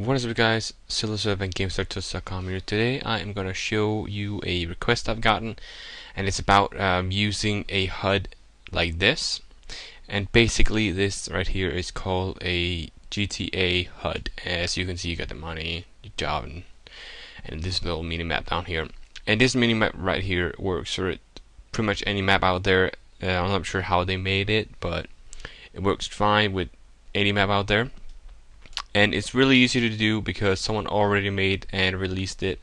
What is up guys, Siloserve and GameStartTuts.com here. Today I am going to show you a request I've gotten, and it's about using a HUD like this. And basically this right here is called a GTA HUD. As you can see, you got the money, your job, and this little mini map down here. And this mini map right here works for pretty much any map out there. I'm not sure how they made it, but it works fine with any map out there. And it's really easy to do because someone already made and released it,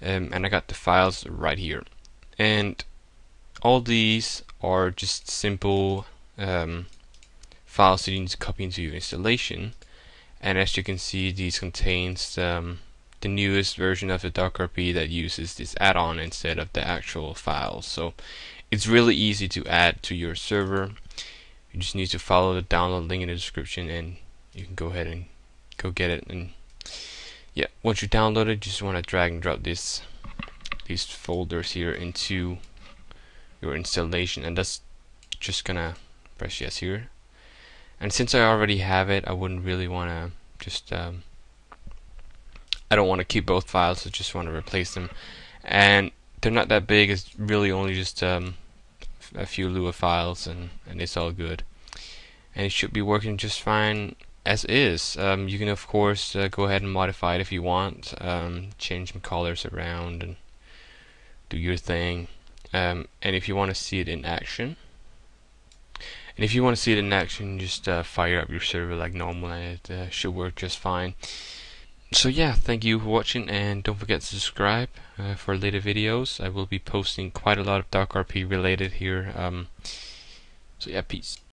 and I got the files right here. And all these are just simple files you need to copy into your installation. And as you can see, these contains the newest version of the .rp that uses this add-on instead of the actual files. So it's really easy to add to your server. You just need to follow the download link in the description, and you can go ahead and go get it. And yeah, once you download it, you just want to drag and drop these folders here into your installation, and that's just gonna press yes here. And since I already have it, I wouldn't really want to just I don't want to keep both files, so just want to replace them. And they're not that big, it's really only just a few Lua files, and it's all good, and it should be working just fine as is. You can of course go ahead and modify it if you want, change some colors around and do your thing. And if you want to see it in action, just fire up your server like normal, and it should work just fine. So yeah, thank you for watching, and don't forget to subscribe for later videos. I will be posting quite a lot of .rp related here. So yeah, peace.